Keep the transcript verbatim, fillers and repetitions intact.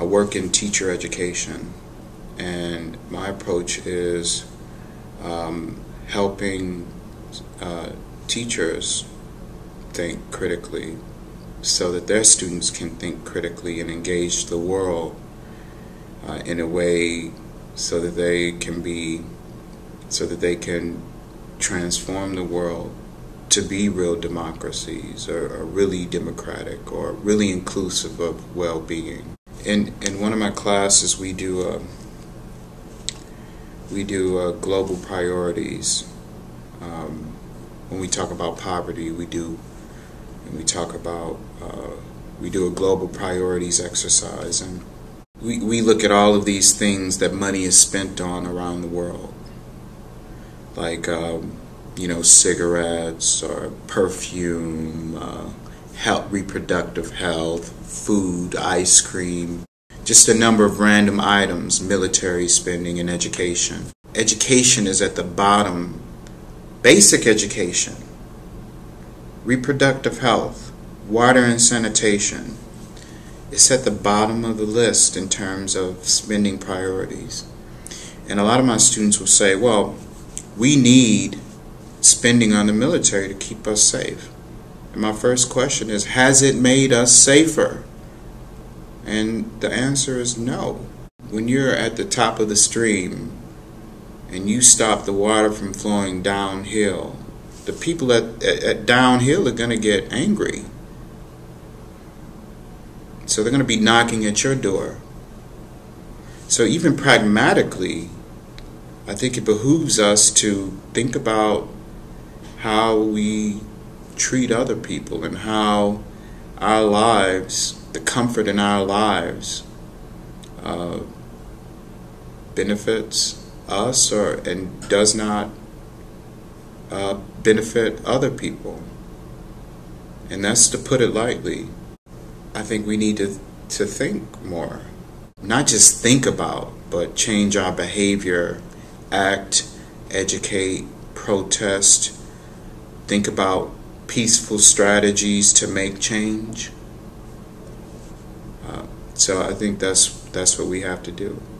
I work in teacher education, and my approach is um, helping uh, teachers think critically so that their students can think critically and engage the world uh, in a way so that they can be, so that they can transform the world to be real democracies, or, or really democratic, or really inclusive of well-being. In in one of my classes, we do a, we do a global priorities. Um, when we talk about poverty, we do, and we talk about uh, we do a global priorities exercise, and we we look at all of these things that money is spent on around the world, like um, you know, cigarettes or perfume. Uh, Health, reproductive health, food, ice cream, just a number of random items, military spending, and education. Education is at the bottom, basic education, reproductive health, water and sanitation. It's at the bottom of the list in terms of spending priorities. And a lot of my students will say, well, we need spending on the military to keep us safe. And my first question is, has it made us safer? And the answer is no. When you're at the top of the stream and you stop the water from flowing downhill, the people at, at, at downhill are going to get angry. So they're going to be knocking at your door. So even pragmatically, I think it behooves us to think about how we treat other people and how our lives, the comfort in our lives, uh, benefits us or and does not uh, benefit other people. And that's to put it lightly. I think we need to, to think more. Not just think about, but change our behavior, act, educate, protest, think about peaceful strategies to make change. Uh, so I think that's that's what we have to do.